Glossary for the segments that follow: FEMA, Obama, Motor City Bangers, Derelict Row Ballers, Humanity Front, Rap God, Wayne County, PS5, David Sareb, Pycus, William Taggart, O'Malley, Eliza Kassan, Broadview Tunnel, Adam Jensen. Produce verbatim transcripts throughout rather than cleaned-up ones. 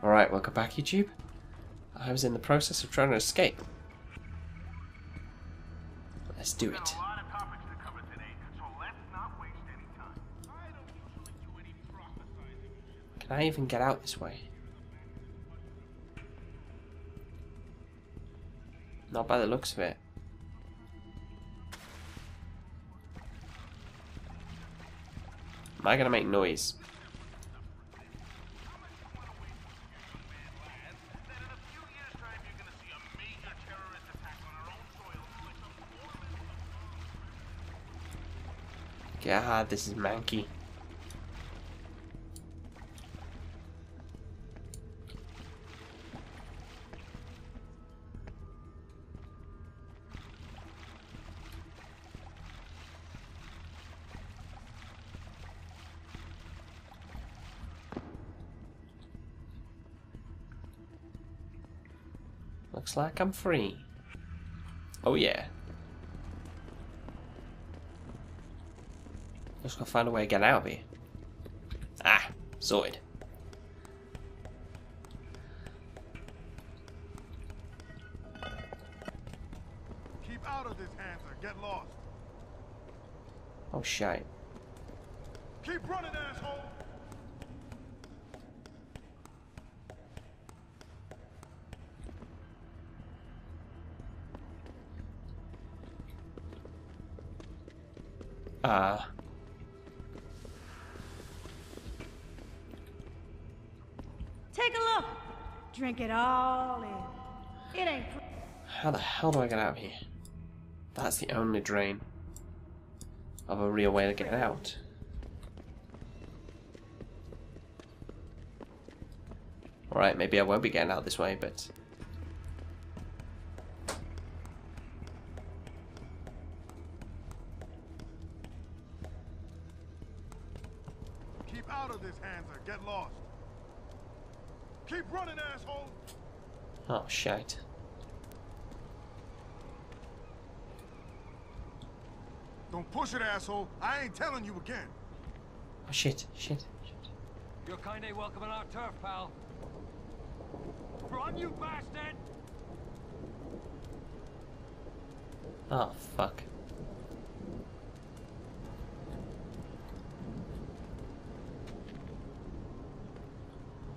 Alright, welcome back, YouTube. I was in the process of trying to escape. Let's do it. Can I even get out this way? Not by the looks of it. Am I gonna make noise? Get hard, this is manky. Looks like I'm free. Oh yeah. Just gotta find a way to get out of here. Ah, sorted. Keep out of this, hands or get lost. Oh shit. Keep running, asshole. Ah. Uh, Take a look. Drink it all in. It ain't. How the hell do I get out of here? That's the only drain of a real way to get out. All right, maybe I won't be getting out this way, but. Oh, shite. Don't push it, asshole. I ain't telling you again. Oh, shit, shit, shit. You're kind of welcome on our turf, pal. Run, you bastard! Oh, fuck.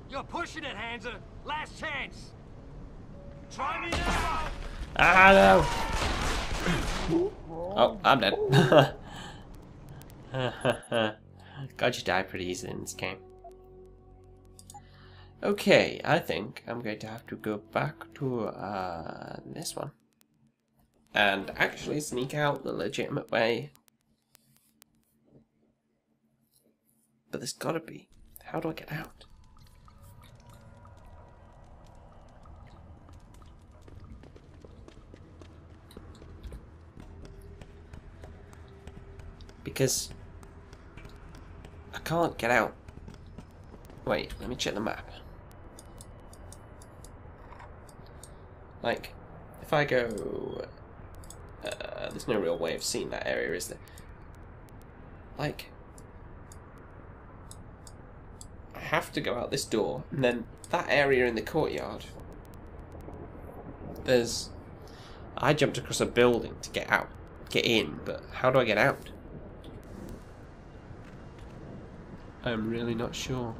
You're pushing it, Hansa. Last chance. Try me now! Ah, no! Oh, I'm dead. God, you die pretty easily in this game. Okay, I think I'm going to have to go back to uh, this one. And actually sneak out the legitimate way. But there's gotta be. How do I get out? Because I can't get out. Wait, let me check the map. Like, if I go... Uh, there's no real way of seeing that area, is there? Like... I have to go out this door, and then that area in the courtyard... There's... I jumped across a building to get out. Get in, but how do I get out? I'm really not sure.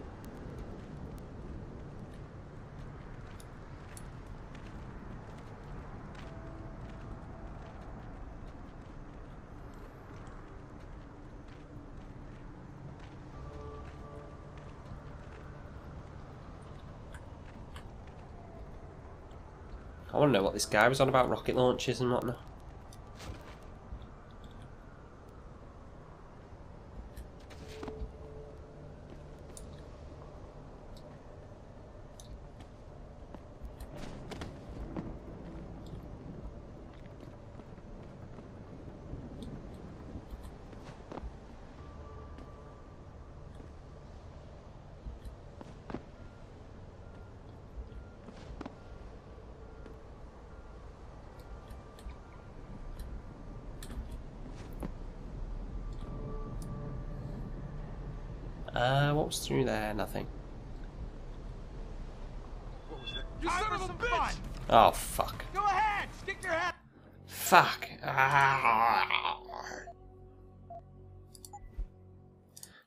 I want to know what this guy was on about rocket launches and whatnot. Uh, what was through there? Nothing. You son of a bitch! Oh fuck. Go ahead, stick your head. Fuck. Ah.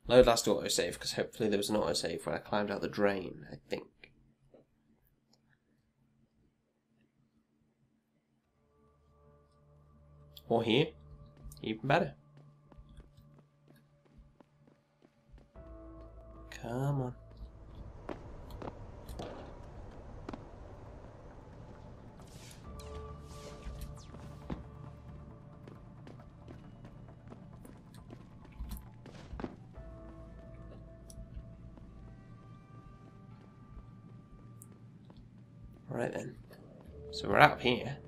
Load last autosave, because hopefully there was an autosave when I climbed out the drain, I think. Or here. Even better. Come on. Right then. So we're out here.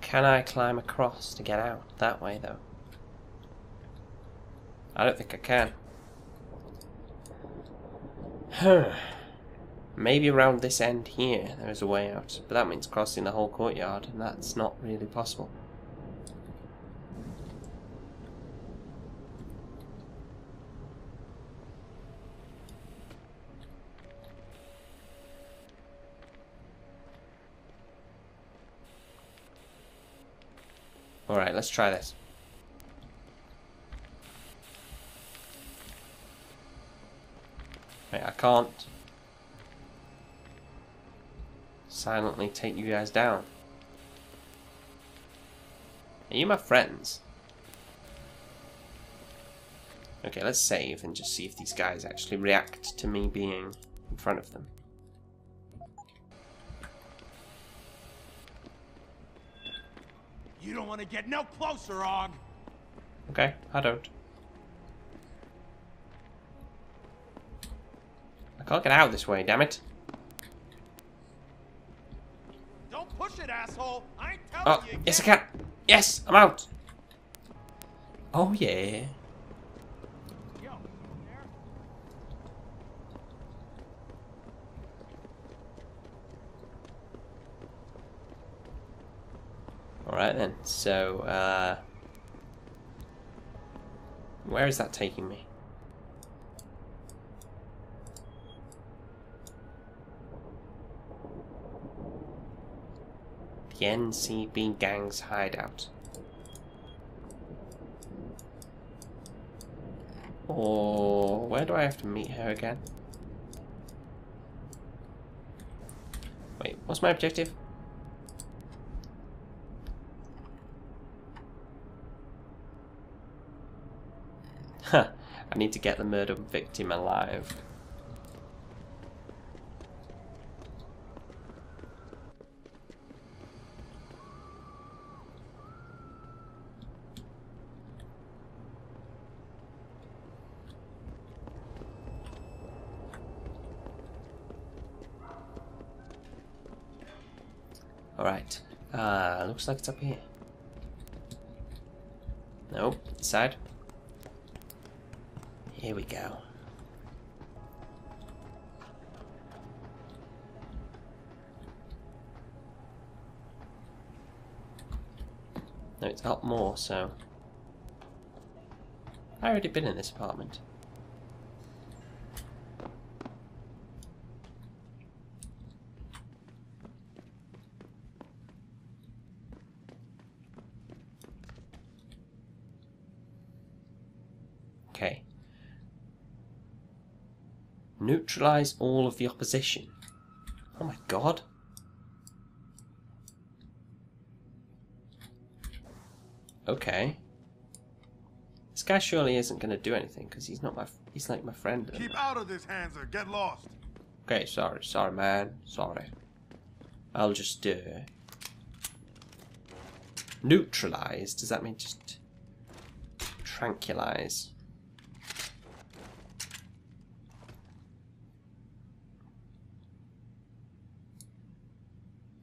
Can I climb across to get out that way though? I don't think I can. Huh. Maybe around this end here there is a way out, but that means crossing the whole courtyard, and that's not really possible. Alright, let's try this. Wait, I can't silently take you guys down. Are you my friends? Okay, let's save and just see if these guys actually react to me being in front of them. You don't want to get no closer, Og. Okay, I don't. I can't get out this way, damn it. Don't push it, asshole. I ain't telling oh, you. Yes, I can. Yes, I'm out. Oh yeah. Yo, alright then, so, uh, where is that taking me? The N C B gang's hideout. Or, where do I have to meet her again? Wait, what's my objective? Huh, I need to get the murdered victim alive. Alright, uh, looks like it's up here. Nope, side. Here we go. No, it's up more, so. I've already been in this apartment. Neutralize all of the opposition. Oh my god. Okay. This guy surely isn't going to do anything because he's not my. F he's like my friend. Keep anymore. Out of this, Hanser. Get lost. Okay, sorry, sorry, man, sorry. I'll just uh, neutralize. Does that mean just tranquilize?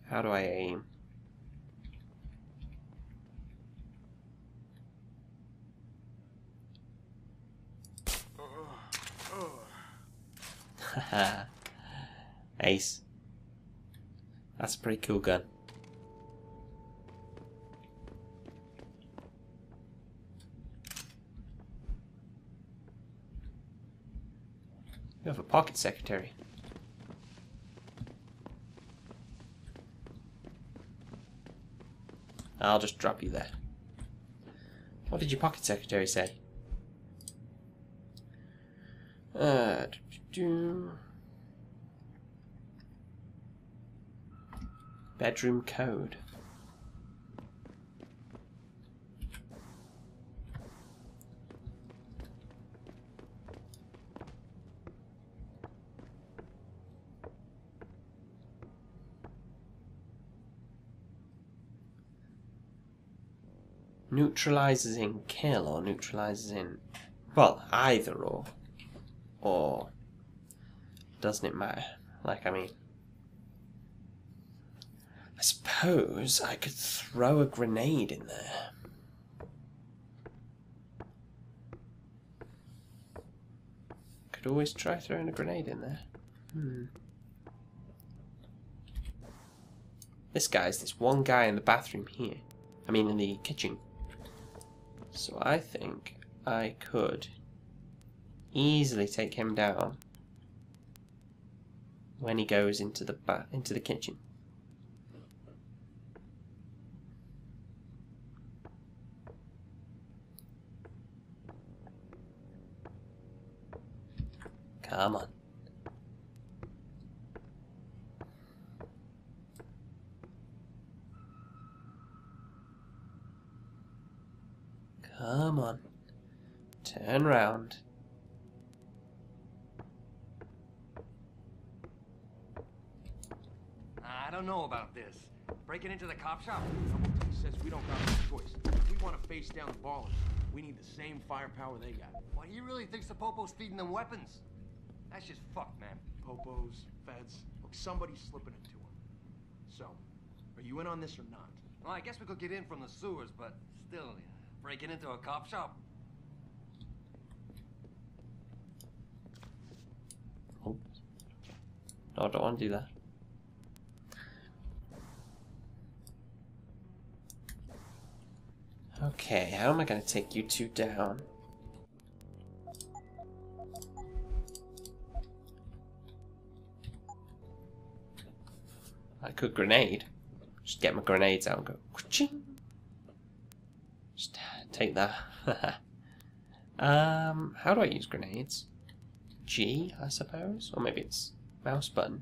How do I aim? Ace. That's a pretty cool gun. You have a pocket secretary. I'll just drop you there. What did your pocket secretary say? Uh, do-do-do. Bedroom code. Neutralizes in kill or neutralizes in, well, either or, or doesn't it matter? Like, I mean, I suppose I could throw a grenade in there. Could always try throwing a grenade in there. Hmm. This guy's this one guy in the bathroom here. I mean, in the kitchen. So I think I could easily take him down when he goes into the ba into the kitchen. Come on. Come on. Turn round. I don't know about this. Breaking into the cop shop? Someone says we don't got no choice. If we want to face down the ballers, we need the same firepower they got. Why, he really thinks the Popo's feeding them weapons? That's just fucked, man. Popos, feds. Look, somebody's slipping into them. So, are you in on this or not? Well, I guess we could get in from the sewers, but still... Yeah. Breaking into a cop shop. Oh. No, I don't want to do that. Okay, how am I going to take you two down? I could grenade. Just get my grenades out and go. Ka-ching. Just take that. um, how do I use grenades? G, I suppose? Or maybe it's mouse button.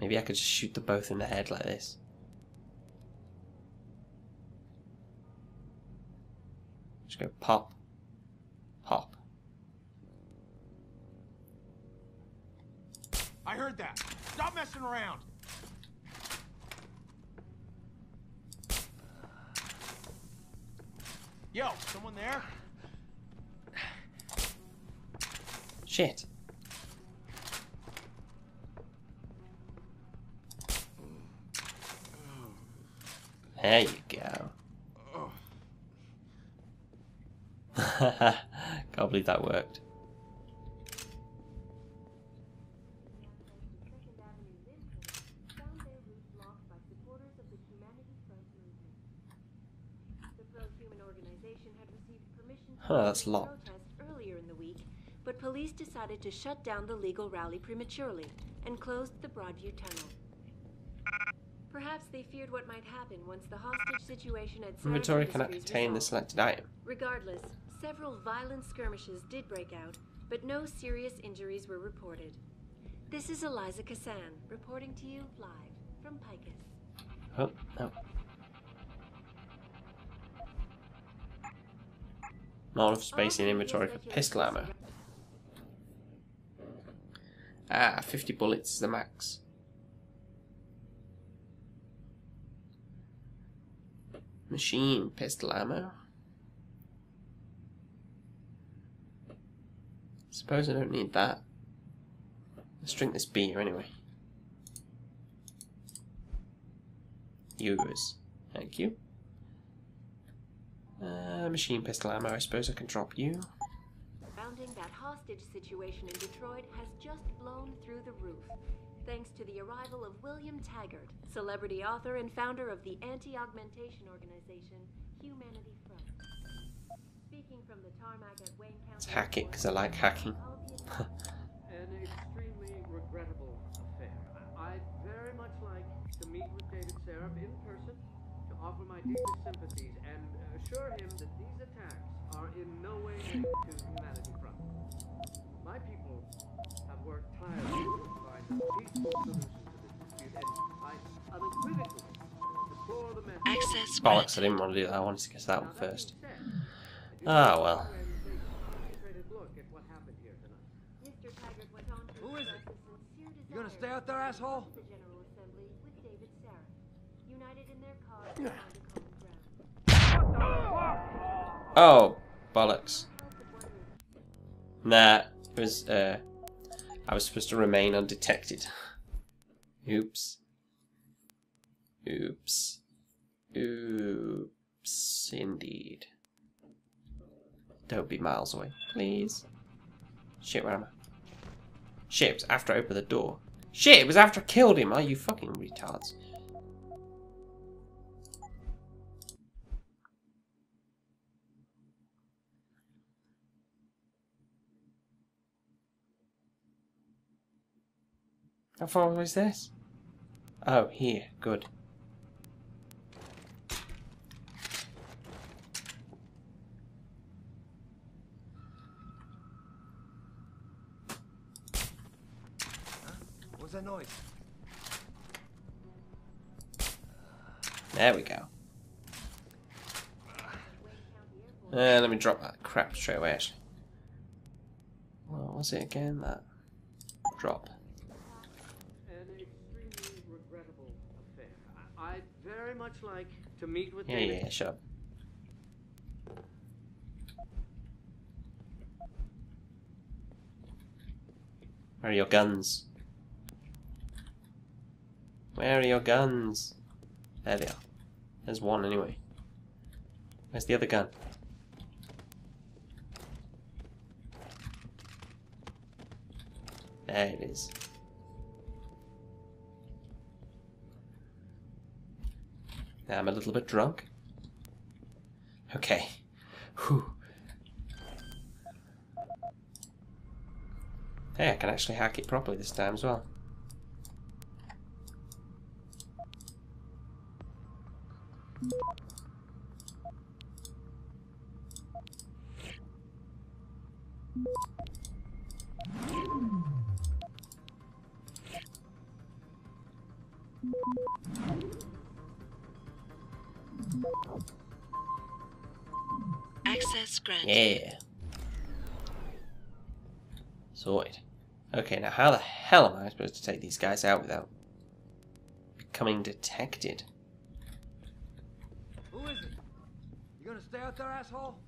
Maybe I could just shoot them both in the head like this. Just go pop, pop. I heard that. Stop messing around. Yo, someone there? Shit. There you go. Can't believe that worked. Huh, that's locked. Earlier in the week, but police decided to shut down the legal rally prematurely and closed the Broadview Tunnel. Perhaps they feared what might happen once the hostage situation at Inventory cannot contain the selected item. Regardless, several violent skirmishes did break out, but no serious injuries were reported. This is Eliza Kassan, reporting to you live from Pycus. Oh, no. More space in inventory for pistol ammo. Ah, fifty bullets is the max. Machine pistol ammo. suppose I don't need that. Let's drink this beer anyway. Euros. Thank you. Uh, machine pistol ammo, I suppose I can drop you. Surrounding that hostage situation in Detroit has just blown through the roof, thanks to the arrival of William Taggart, celebrity author and founder of the anti-augmentation organization Humanity Front. Speaking from the tarmac at Wayne County... Let's hack it, because I like hacking. An extremely regrettable affair. I'd very much like to meet with David Sareb in person, to offer my deepest sympathies and assure him that these attacks are in no way linked to Humanity Front. My people have worked tirelessly to find peaceful solutions to this dispute, and I unequivocally deplore the message. Access. Bollocks, I didn't want to do that. I wanted to guess that one first. Ah, oh, well. Who is it? You gonna stay out there, asshole? The General Assembly with David Sareb, united in their cause to find a common ground. Oh, bollocks. Nah, it was, uh, I was supposed to remain undetected. Oops. Oops. Oops, indeed. Don't be miles away, please. Shit, where am I? Shit, it was after I opened the door. Shit, it was after I killed him. Are you fucking retards? How far was this? Oh, here. Good. What's that noise? There we go. Uh, let me drop that crap straight away, actually. What was it again? That drop. I'd very much like to meet with yeah, David. Yeah, yeah, sure. Where are your guns? Where are your guns? There they are. There's one anyway. Where's the other gun? There it is. I'm a little bit drunk. Okay. Whew. Hey, I can actually hack it properly this time as well. Access granted. Yeah. Sorted. Okay, now how the hell am I supposed to take these guys out without becoming detected? Who is it? You gonna stay out there, asshole?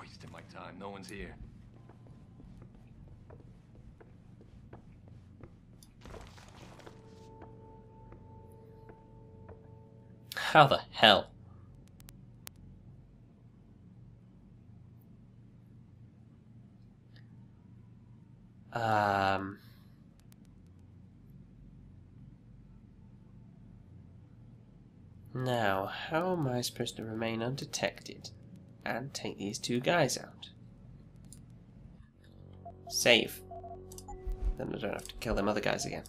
Wasting my time. No one's here. How the hell? Um. Now, how am I supposed to remain undetected and take these two guys out? Save. Then I don't have to kill them other guys again.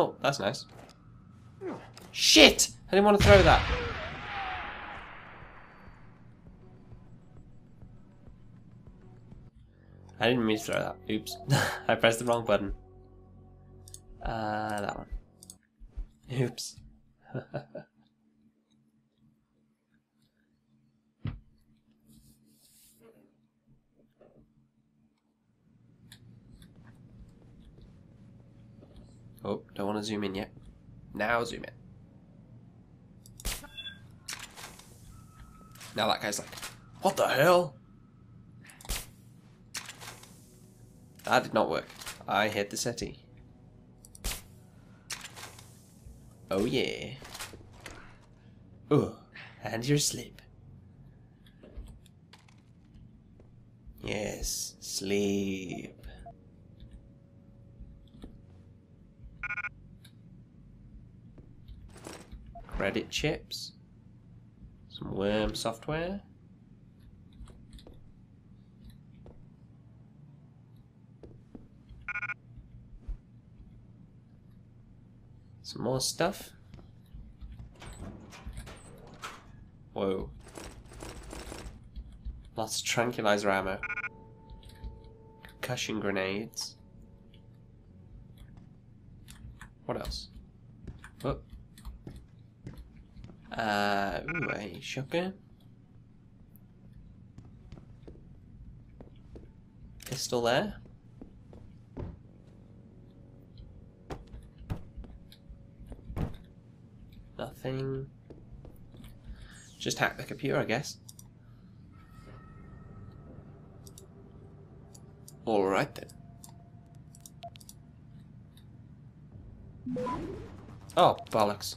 Oh, that's nice. Shit! I didn't want to throw that. I didn't mean to throw that. Oops. I pressed the wrong button. Uh, that one. Oops. Oh, don't want to zoom in yet. Now zoom in. Now that guy's like, what the hell? That did not work. I hit the settee. Oh yeah. Oh, and you're asleep. Yes, sleep. Credit chips. Some worm software. Some more stuff. Whoa. Lots of tranquilizer ammo. Concussion grenades. What else? Oh. Uh, ooh, a shotgun. Pistol there. Nothing. Just hack the computer, I guess. Alright then. Oh, bollocks.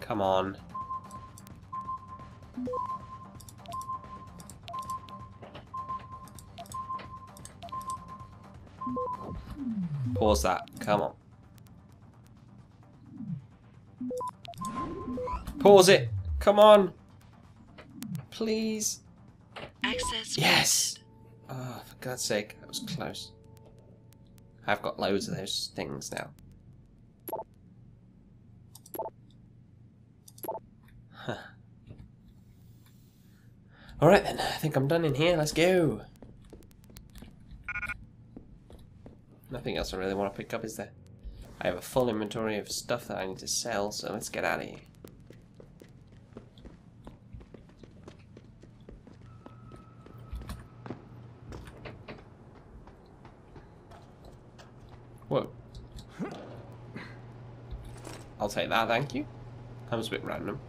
Come on. Pause that. Come on. Pause it. Come on. Please. Access. Yes. Oh, for God's sake. That was close. I've got loads of those things now. Huh. Alright then. I think I'm done in here. Let's go. Nothing else I really want to pick up, is there? I have a full inventory of stuff that I need to sell, so let's get out of here. Whoa. I'll take that, thank you. That was a bit random.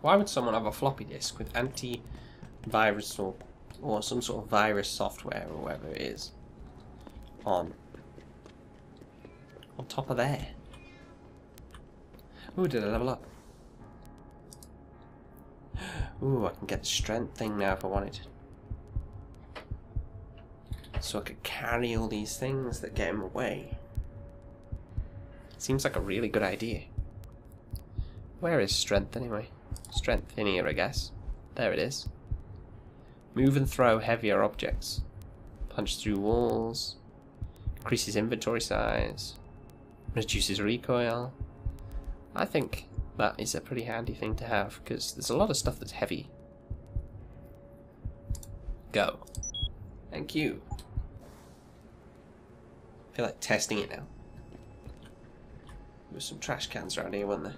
Why would someone have a floppy disk with antivirus or or some sort of virus software or whatever it is on on top of there? Ooh, did I level up? Ooh, I can get the strength thing now if I wanted. So I could carry all these things that get in my way. Seems like a really good idea. Where is strength anyway? Strength in here, I guess. There it is. Move and throw heavier objects. Punch through walls. Increases inventory size. Reduces recoil. I think that is a pretty handy thing to have, because there's a lot of stuff that's heavy. Go. Thank you. I feel like testing it now. There were some trash cans around here, weren't there?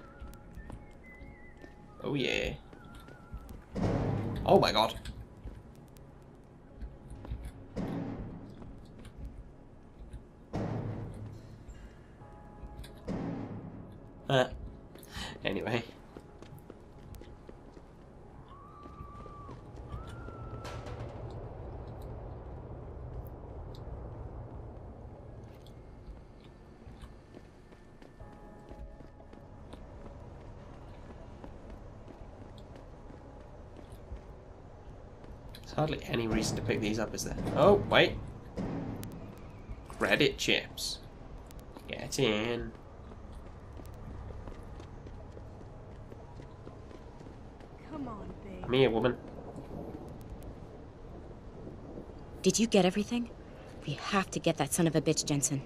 Oh yeah. Oh my god. Uh, anyway. There's hardly any reason to pick these up, is there? Oh, wait. Credit chips. Get in. Me, a woman. Did you get everything? We have to get that son of a bitch, Jensen.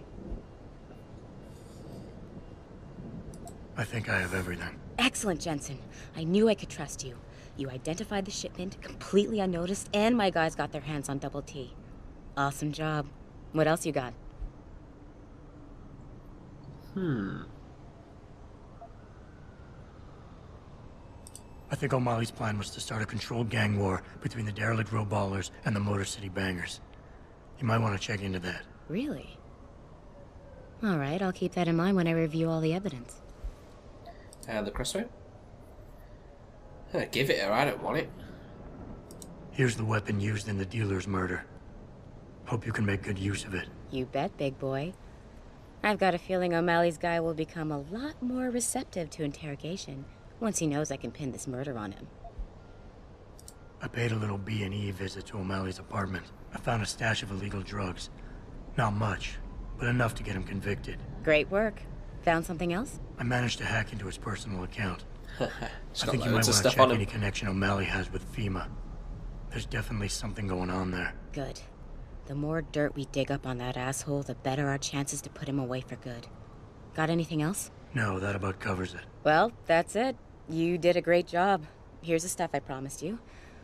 I think I have everything. Excellent, Jensen. I knew I could trust you. You identified the shipment completely unnoticed, and my guys got their hands on Double T. Awesome job. What else you got? Hmm. I think O'Malley's plan was to start a controlled gang war between the Derelict Row Ballers and the Motor City Bangers. You might want to check into that. Really? All right, I'll keep that in mind when I review all the evidence. And the crossbow? Huh, give it her, I don't want it. Here's the weapon used in the dealer's murder. Hope you can make good use of it. You bet, big boy. I've got a feeling O'Malley's guy will become a lot more receptive to interrogation once he knows I can pin this murder on him. I paid a little B and E visit to O'Malley's apartment. I found a stash of illegal drugs. Not much, but enough to get him convicted. Great work. Found something else? I managed to hack into his personal account. I think you might want to check any connection O'Malley has with FEMA. There's definitely something going on there. Good. The more dirt we dig up on that asshole, the better our chances to put him away for good. Got anything else? No, that about covers it. Well, that's it. You did a great job. Here's the stuff I promised you.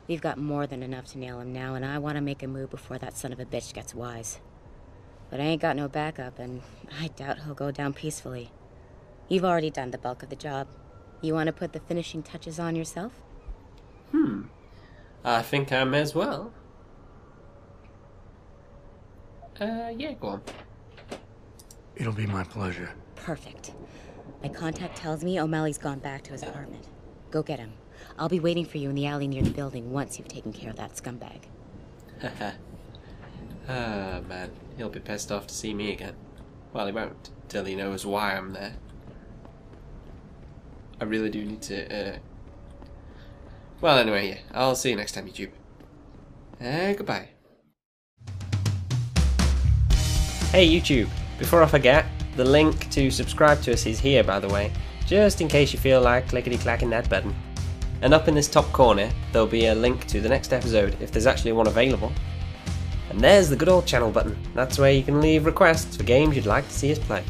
We've got more than enough to nail him now, and I want to make a move before that son of a bitch gets wise. But I ain't got no backup, and I doubt he'll go down peacefully. You've already done the bulk of the job. You want to put the finishing touches on yourself? Hmm. I think I may as well. Uh, yeah, go on. It'll be my pleasure. Perfect. My contact tells me O'Malley's gone back to his apartment. Go get him. I'll be waiting for you in the alley near the building once you've taken care of that scumbag. Haha. Ah, man. He'll be pissed off to see me again. Well, he won't, till he knows why I'm there. I really do need to, uh... Well, anyway, yeah. I'll see you next time, YouTube. Uh, goodbye. Hey, YouTube. Before I forget, the link to subscribe to us is here, by the way. Just in case you feel like clickety-clacking that button. And up in this top corner, there'll be a link to the next episode, if there's actually one available. And there's the good old channel button. That's where you can leave requests for games you'd like to see us play.